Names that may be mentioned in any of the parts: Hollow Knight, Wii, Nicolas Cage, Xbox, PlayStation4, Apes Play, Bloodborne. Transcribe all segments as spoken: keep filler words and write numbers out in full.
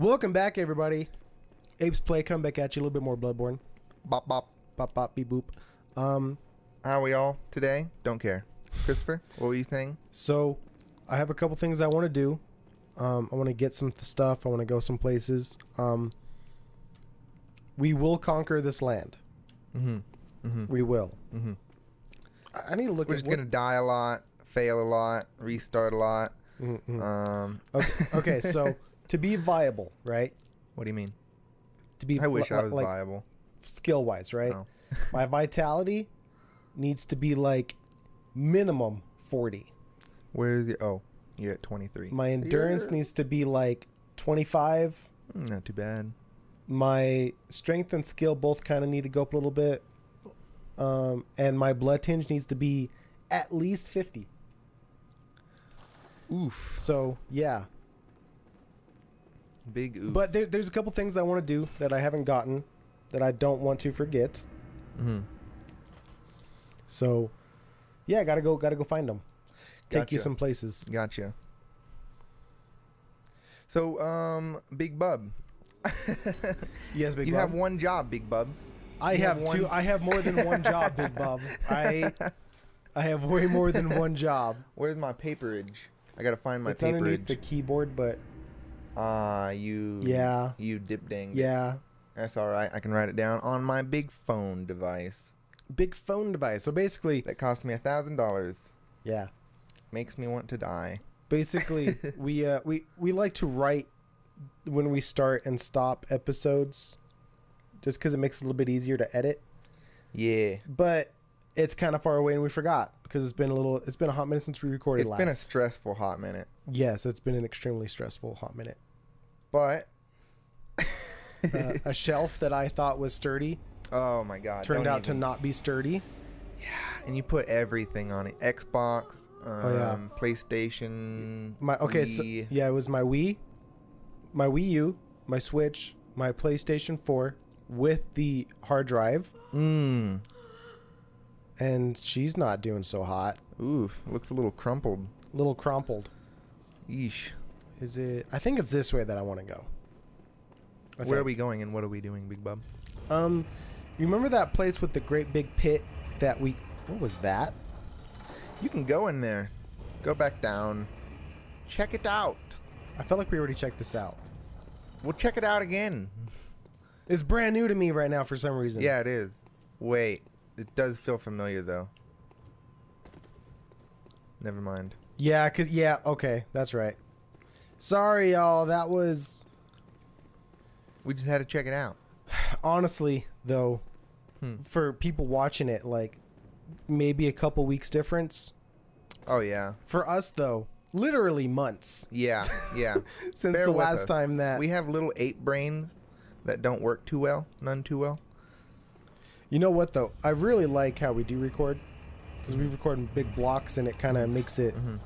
Welcome back, everybody. Apes Play, come back at you. A little bit more Bloodborne. Bop, bop. Bop, bop, beep, boop. Um, How are we all today? Don't care. Christopher, what were you saying? So, I have a couple things I want to do. Um, I want to get some stuff. I want to go some places. Um, we will conquer this land. Mm-hmm. Mm-hmm. We will. Mm-hmm. I, I need to look We're at... We're just going to die a lot, fail a lot, restart a lot. Mm-hmm. um. okay, okay, so... To be viable, right? What do you mean? To be I wish I was like, viable. Skill-wise, right? No. My vitality needs to be like minimum forty. Where the oh, you're at twenty-three. My endurance you're... needs to be like twenty-five. Not too bad. My strength and skill both kind of need to go up a little bit. Um, and my blood tinge needs to be at least fifty. Oof. So, yeah. Big oof. But there, there's a couple things I want to do that I haven't gotten that I don't want to forget. Mm-hmm. So, yeah, gotta go, gotta go find them. Gotcha. Take you some places. Gotcha. So, um, Big Bub. Yes, Big Bub. You have one job, Big Bub. I have, have two. I have more than one job, Big Bub. I, I have way more than one job. Where's my paperage? I gotta find my paperage. It's underneath the keyboard, but. Ah, uh, you. Yeah. You dip dang. Yeah. That's all right. I can write it down on my big phone device. Big phone device. So basically, that cost me a thousand dollars. Yeah. Makes me want to die. Basically, we uh we we like to write when we start and stop episodes, just because it makes it a little bit easier to edit. Yeah. But it's kind of far away, and we forgot because it's been a little. It's been a hot minute since we recorded. It's last. It's been a stressful hot minute. Yes, it's been an extremely stressful hot minute. But uh, a shelf that I thought was sturdy. Oh my God! Turned out even. to not be sturdy. Yeah, and you put everything on it: Xbox, um, oh, yeah. PlayStation. My okay, Wii. So, yeah, it was my Wii, my Wii U, my Switch, my PlayStation four with the hard drive. Mm. And she's not doing so hot. Oof, looks a little crumpled. A little crumpled. Yeesh. Is it? I think it's this way that I want to go. I Where think. are we going and what are we doing, Big Bub? Um, you remember that place with the great big pit that we... What was that? You can go in there. Go back down. Check it out. I felt like we already checked this out. We'll check it out again. It's brand new to me right now for some reason. Yeah, it is. Wait. It does feel familiar, though. Never mind. Yeah, cause yeah, okay, that's right. Sorry, y'all, that was... We just had to check it out. Honestly, though, hmm. for people watching it, like, maybe a couple weeks difference. Oh, yeah. For us, though, literally months. Yeah, yeah. Since Bear the last us. time that... We have little ape brains that don't work too well, none too well. You know what, though? I really like how we do record, because we record in big blocks, and it kind of makes it... Mm-hmm.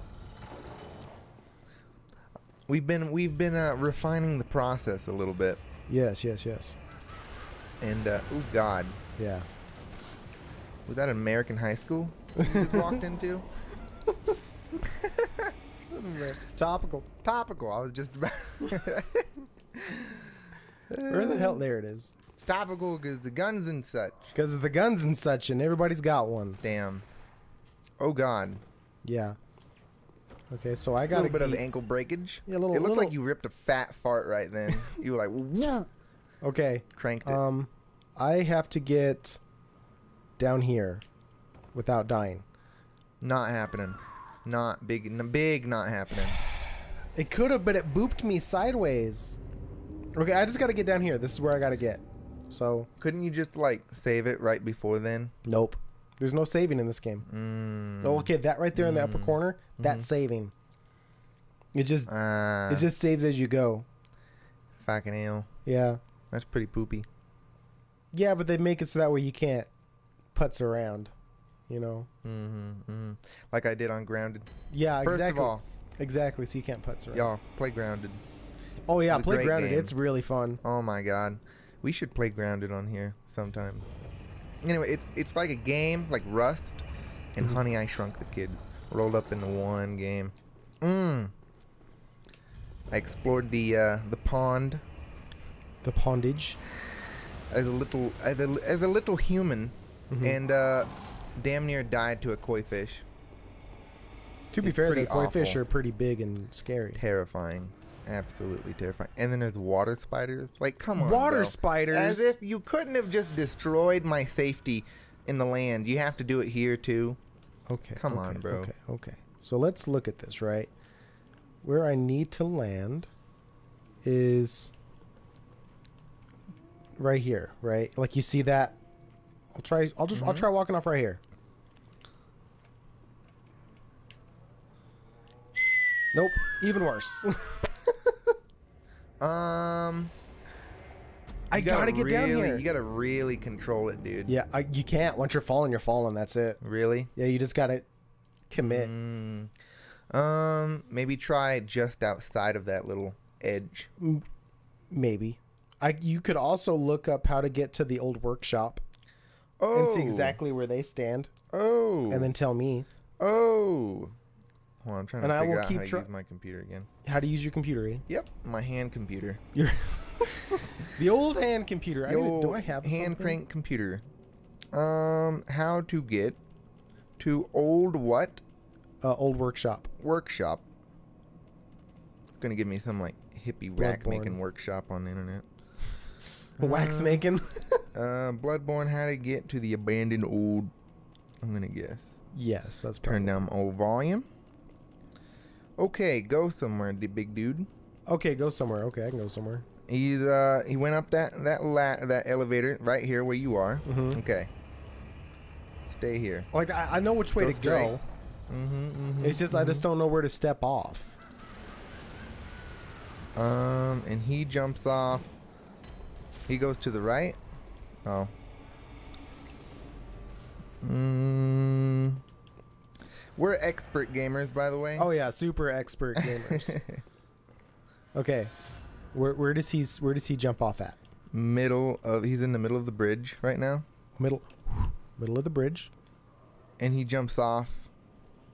We've been we've been uh, refining the process a little bit. Yes, yes, yes. And, uh, oh, God. Yeah. Was that American high school we walked into? Topical. Topical. I was just about... Where the hell? There it is. Topical because the guns and such. Because of the guns and such, and everybody's got one. Damn. Oh God. Yeah. Okay, so I got a little bit eat. of ankle breakage. Yeah, a little. It looked little... like you ripped a fat fart right then. You were like, yeah. Okay. Cranked it. Um, I have to get down here without dying. Not happening. Not big. Big not happening. It could have, but it booped me sideways. Okay, I just got to get down here. This is where I got to get. So couldn't you just like save it right before then? Nope. There's no saving in this game. Mm. Oh, okay, that right there mm. in the upper corner, mm-hmm. that's saving. It just uh, it just saves as you go. Fucking hell. Yeah. That's pretty poopy. Yeah, but they make it so that way you can't putz around, you know. Mm-hmm, mm-hmm. Like I did on Grounded. Yeah, First exactly. First of all, exactly. So you can't putz around. Y'all play Grounded. Oh yeah, play Grounded. Game. It's really fun. Oh my God. We should play Grounded on here sometimes. Anyway, it's it's like a game like Rust and mm-hmm. Honey I Shrunk the Kids rolled up into one game. Mmm. I explored the uh, the pond. The pondage. As a little as a, as a little human, mm-hmm. and uh, damn near died to a koi fish. To be it's fair, the koi awful. fish are pretty big and scary. Terrifying. Absolutely terrifying. And then there's water spiders. Like, come on, Water bro. spiders? As if you couldn't have just destroyed my safety in the land. You have to do it here, too. Okay. Come okay, on, bro. Okay, okay. So let's look at this, right? Where I need to land is right here, right? Like, you see that? I'll try, I'll just, mm-hmm. I'll try walking off right here. Nope. Even worse. um, I gotta, gotta get really, down here. You gotta really control it, dude. Yeah, I, you can't. Once you're falling, you're falling. That's it. Really? Yeah, you just gotta commit. Mm. Um, maybe try just outside of that little edge. Maybe. I. You could also look up how to get to the old workshop. Oh. And see exactly where they stand. Oh. And then tell me. Oh. Well, I'm trying and to figure I will out keep how to use my computer again. How to use your computer, eh? Yep, my hand computer. Your the old hand computer. I gotta, do I have hand something? crank computer? Um, how to get to old what? Uh, old workshop. Workshop. It's gonna give me some like hippie Bloodborne. wax making workshop on the internet. Wax uh, making. uh, Bloodborne. How to get to the abandoned old? I'm gonna guess. Yes, that's probably. Turn down old volume. Okay, go somewhere, big dude. Okay, go somewhere. Okay, I can go somewhere. He's uh, he went up that that la that elevator right here where you are. Mm-hmm. Okay, stay here. Like I, I know which way go to straight. go. Mm-hmm, mm-hmm, it's just mm-hmm. I just don't know where to step off. Um, and he jumps off. He goes to the right. Oh. Hmm. We're expert gamers, by the way. Oh yeah, super expert gamers. Okay, where where does he where does he jump off at? Middle of he's in the middle of the bridge right now. Middle, middle of the bridge, and he jumps off.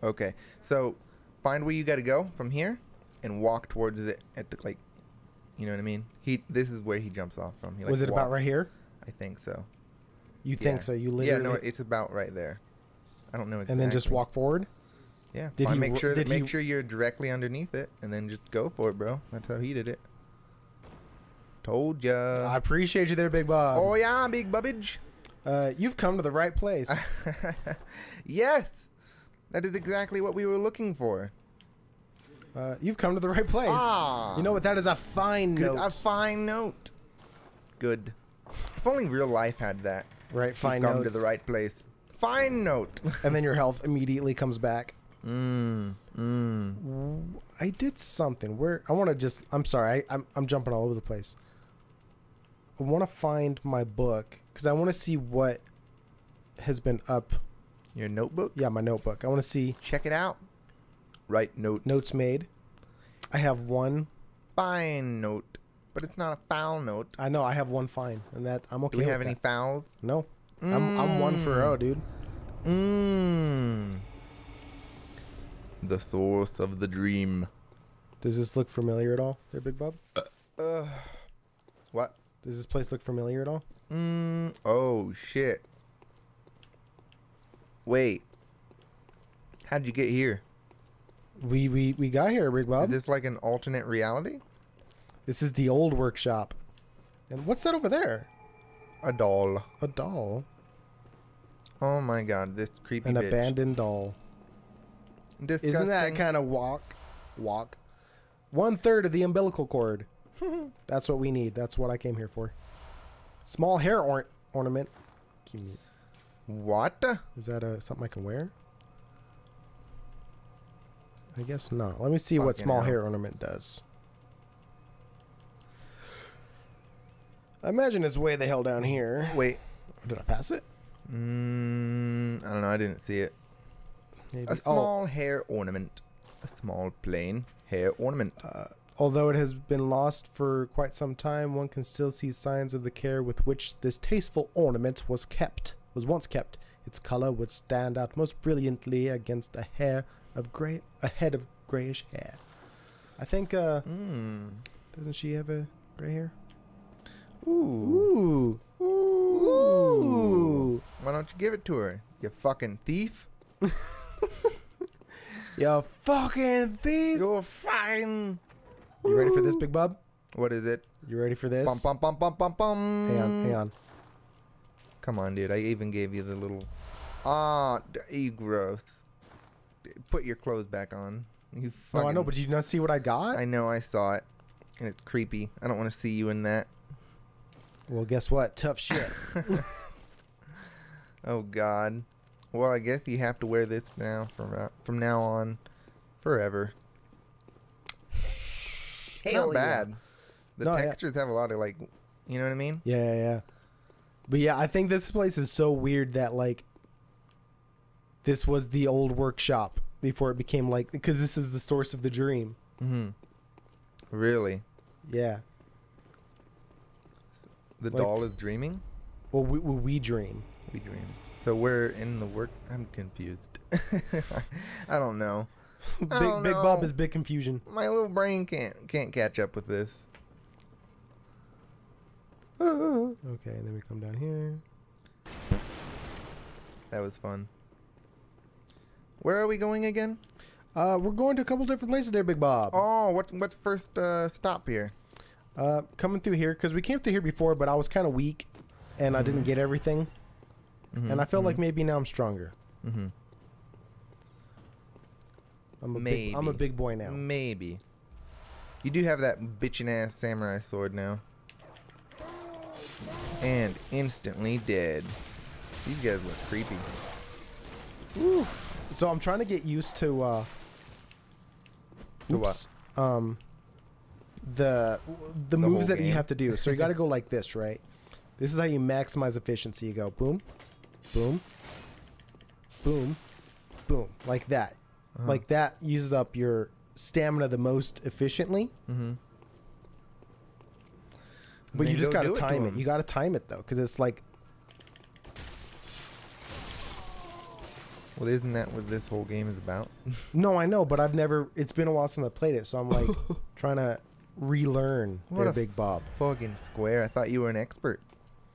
Okay, so find where you got to go from here, and walk towards it at the like, you know what I mean? He this is where he jumps off from. He, like, Was it walked. about right here? I think so. You think yeah. so? You literally? Yeah, no, it's about right there. I don't know exactly. And then just walk forward? Yeah. Did he, make sure that, did make he, sure you're directly underneath it, and then just go for it, bro. That's how he did it. Told ya. I appreciate you there, Big Bob. Oh, yeah, Big Bubbage. Uh, you've come to the right place. Yes. That is exactly what we were looking for. Uh, you've come to the right place. Ah, you know what? That is a fine good, note. A fine note. Good. If only real life had that. Right, fine note. You've come to the right place. Fine note. And then your health immediately comes back. Mm, mm. I did something. Where I want to just. I'm sorry. I, I'm I'm jumping all over the place. I want to find my book because I want to see what has been up. Your notebook? Yeah, my notebook. I want to see. Check it out. Write note. Notes made. I have one. Fine note, but it's not a foul note. I know. I have one fine, and that I'm okay. Do we have with any that. fouls? No. I'm, I'm one for oh, dude. Mmm. The source of the dream. Does this look familiar at all, there, Big Bob? Uh, uh, what? Does this place look familiar at all? Mmm. Oh shit. Wait. How'd you get here? We we we got here, Big Bob. Is this like an alternate reality? This is the old workshop. And what's that over there? A doll. A doll. Oh my god, this creepy An bitch. abandoned doll. Disgusting. Isn't that kind of walk? Walk. One third of the umbilical cord. That's what we need. That's what I came here for. Small hair or ornament. Cute. What? Is that a, something I can wear? I guess not. Let me see Fucking what small hell. hair ornament does. I imagine it's way the hell down here. Wait. Did I pass it? Mm, I don't know. I didn't see it. Maybe. A small oh. hair ornament. A small plain hair ornament. Uh, although it has been lost for quite some time, one can still see signs of the care with which this tasteful ornament was kept, was once kept. Its color would stand out most brilliantly against a hair of gray, a head of grayish hair. I think, uh, mm. doesn't she have a gray hair? Ooh. Ooh. Ooh. Why don't you give it to her, you fucking thief? You fucking thief. You're fine. You Ooh. ready for this, Big Bob? What is it? You ready for this? Bum, bum, bum, bum, bum, bum. Hang on, hang on. Come on, dude. I even gave you the little... Ah, you growth. Put your clothes back on. You fucking... No, I know, but did you not see what I got? I know, I saw it. And it's creepy. I don't want to see you in that. Well, guess what? Tough shit. Oh, God. Well, I guess you have to wear this now from, uh, from now on. Forever. Hell Not bad. Yeah. The no, textures yeah. have a lot of, like, you know what I mean? Yeah, yeah, yeah. But, yeah, I think this place is so weird that, like, this was the old workshop before it became, like, because this is the source of the dream. Mm-hmm. Really? Yeah. The like, doll is dreaming? Well, we, we, we dream. We dream. So we're in the work... I'm confused. I don't know. Big, I don't know. Big Bob is big confusion. My little brain can't can't catch up with this. Okay, and then we come down here. That was fun. Where are we going again? Uh, we're going to a couple different places there, Big Bob. Oh, what's what's first uh, stop here? Uh, coming through here because we came through here before, but I was kind of weak, and mm-hmm. I didn't get everything, mm-hmm, and I felt mm-hmm. like maybe now I'm stronger. Mm-hmm. I'm a maybe. Big, I'm a big boy now. Maybe. You do have that bitchin' ass samurai sword now. And instantly dead. These guys look creepy. Ooh. So I'm trying to get used to uh to oops, what? Um the the, the moves that you have to do. So you gotta go like this, right? This is how you maximize efficiency. You go boom, boom, boom, boom, like that. Uh-huh. Like that uses up your stamina the most efficiently. Mm-hmm. But you just gotta time it. You gotta time it though, because it's like. Well, isn't that what this whole game is about? No, I know, but I've never. It's been a while since I played it, so I'm like trying to relearn. What a Big Bob. Fucking square! I thought you were an expert.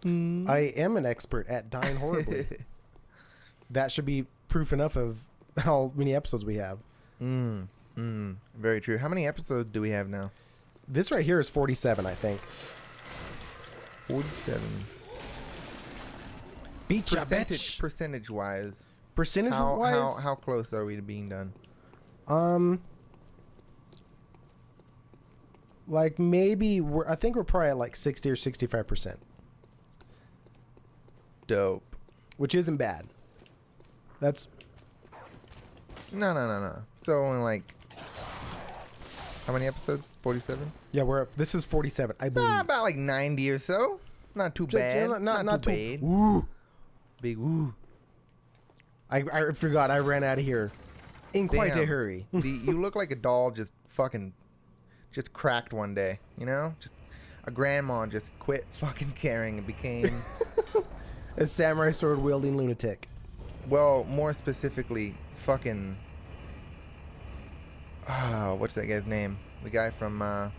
Mm. I am an expert at dying horribly. That should be proof enough of how many episodes we have. Mm. Mm. Very true. How many episodes do we have now? This right here is forty-seven, I think. forty-seven. Beach percentage, percentage wise. Percentage how, wise. How, how close are we to being done? Um, like maybe we're. I think we're probably at like sixty or sixty-five percent. Dope. Which isn't bad. That's. No, no, no, no. So only like. How many episodes? forty-seven? Yeah, we're at, this is forty-seven, I believe. Uh, about like ninety or so. Not too bad. Not, not, not too, too bad. Woo. Big woo. I, I forgot. I ran out of here in quite Damn. a hurry. The, you look like a doll just fucking just cracked one day, you know? Just a grandma just quit fucking caring and became a samurai sword wielding lunatic. Well, more specifically, fucking... Oh, what's that guy's name? The guy from uh,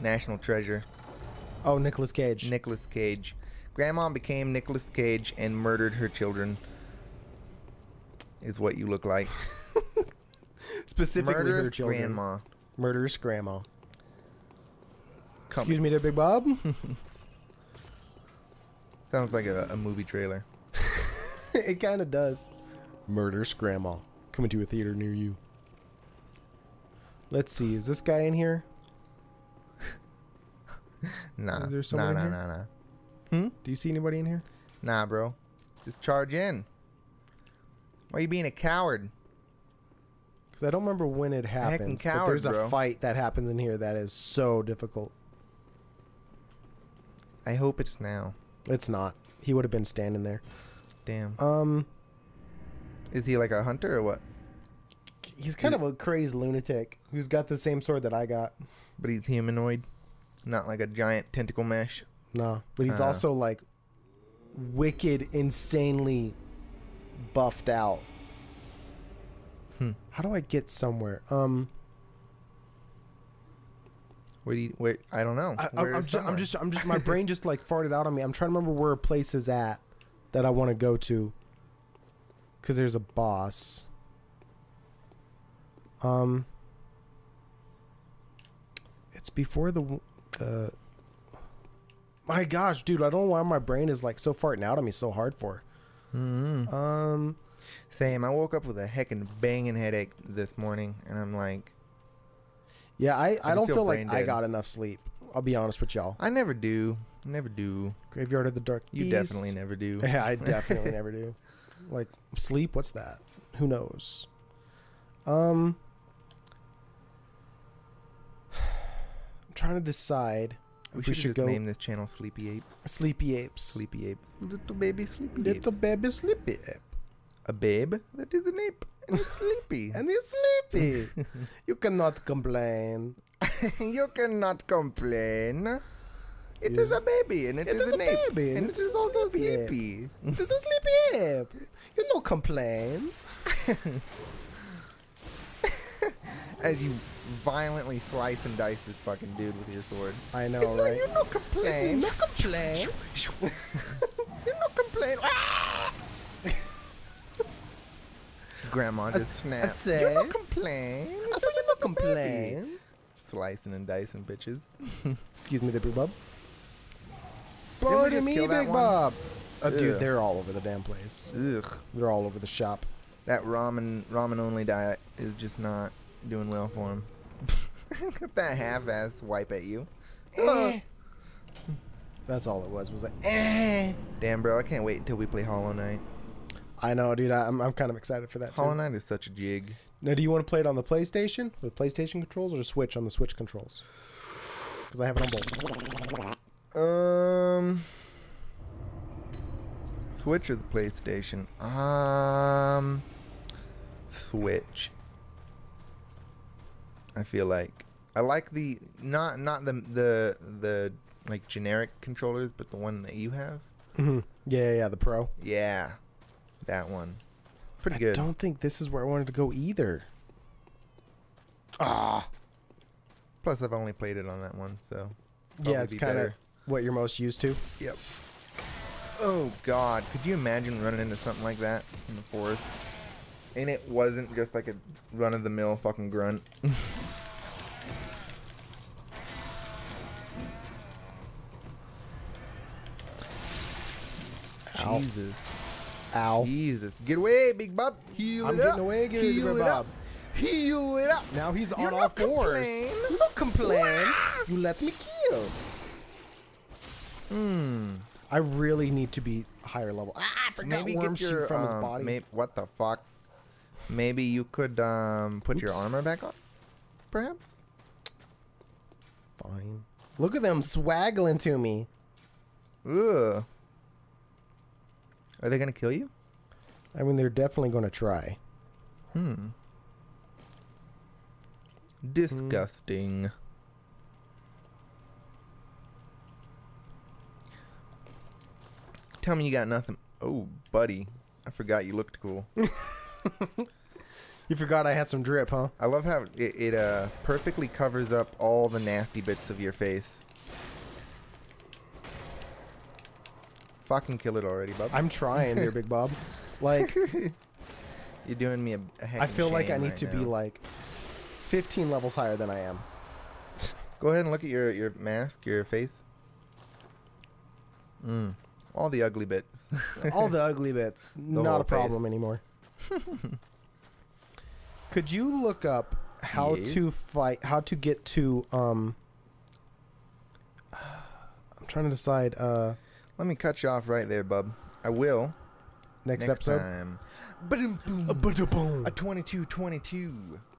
National Treasure. Oh, Nicolas Cage. Nicolas Cage. Grandma became Nicolas Cage and murdered her children. Is what you look like. Specifically Murderous her children. Grandma. Murderous grandma. Come Excuse me there, Big Bob? Sounds like a, a movie trailer. It kind of does. Murderous grandma. Coming to a theater near you. Let's see. Is this guy in here? Nah. Is there someone nah, in nah, here? nah, nah. Hmm? Do you see anybody in here? Nah, bro. Just charge in. Why are you being a coward? Because I don't remember when it happens. Coward, but there's a bro. fight that happens in here that is so difficult. I hope it's now. It's not. He would have been standing there. Damn. Um. Is he like a hunter or what? He's kind of a crazed lunatic who's got the same sword that I got. But he's humanoid. Not like a giant tentacle mesh. No. But he's uh. also like wicked, insanely buffed out. Hmm. How do I get somewhere? Um, Where do you, wait, I don't know. I, I'm, just, I'm just, I'm just, my brain just like farted out on me. I'm trying to remember where a place is at that I want to go to. Because there's a boss. Um, it's before the, uh, my gosh, dude, I don't know why my brain is like so farting out on me so hard for. Mm-hmm. Um, same. I woke up with a heckin' banging headache this morning, and I'm like. Yeah, I, I, I don't feel, feel like dead. I got enough sleep. I'll be honest with y'all. I never do. Never do. Graveyard of the Dark Beast. You definitely never do. Yeah, I definitely never do. Like, sleep? What's that? Who knows? Um, I'm trying to decide. We if should, we should just go name this channel Sleepy Ape. Sleepy Apes. Sleepy Ape. Little baby Sleepy Ape. Little baby Sleepy Ape. A babe? That is an ape. And it's sleepy. And it's sleepy. You cannot complain. You cannot complain. It is, is a baby, and it, it is, is an ape, baby, and, and it, it is, is also sleepy. sleepy. It is a sleepy ape. You no complain. As you violently slice and dice this fucking dude with your sword. I know, you right? Know, you no complain. You no complain. You no complain. Grandma just snaps. You no complain. I say you no complain. Baby. Slicing and dicing, bitches. Excuse me, the Big Bob. Pardon me, Big Bob. Oh, dude, they're all over the damn place. Ugh. They're all over the shop. That ramen, ramen only diet is just not doing well for him. That half-ass swipe at you. Eh. That's all it was. Was like, eh. Damn, bro, I can't wait until we play Hollow Knight. I know, dude. I, I'm, I'm kind of excited for that. Hollow Knight is such a jig. Now, do you want to play it on the PlayStation with PlayStation controls, or the Switch on the Switch controls? Because I have it on both. Um, Switch or the PlayStation? Um, Switch. I feel like I like the not not the the the like generic controllers, but the one that you have. Mm-hmm. Yeah, yeah, the Pro. Yeah. That one. Pretty good. I don't think this is where I wanted to go either. Ah. Plus, I've only played it on that one, so. Yeah, it's kind of what you're most used to. Yep. Oh, God. Could you imagine running into something like that in the forest? And it wasn't just like a run-of-the-mill fucking grunt. Ow. Jesus. Ow. Jesus. Get away, Big Bob. Heal I'm it up. I'm getting away. Get Heal away, Big Bob. Heal it up. Now he's on all fours. You don't complain. You let me kill. Hmm. I really need to be higher level. Ah, I forgot maybe worm get your, shoot from um, his body. Maybe, what the fuck? Maybe you could um, put Oops. your armor back on? Perhaps? Fine. Look at them swaggling to me. Ugh. Are they going to kill you? I mean, they're definitely going to try. Hmm. Disgusting. Mm. Tell me you got nothing. Oh, buddy. I forgot you looked cool. You forgot I had some drip, huh? I love how it, it uh, perfectly covers up all the nasty bits of your face. Fucking kill it already, Bob. I'm trying there, Big Bob. Like, you're doing me a, a heck I feel like I need right to now. be like fifteen levels higher than I am. Go ahead and look at your, your mask, your face. Mm. All the ugly bits. All the ugly bits. The Not a problem face. anymore. Could you look up how yes. to fight, how to get to, um, I'm trying to decide, uh, let me cut you off right there, bub. I will. Next, Next episode. Ba-dum-boom. A twenty-two twenty-two.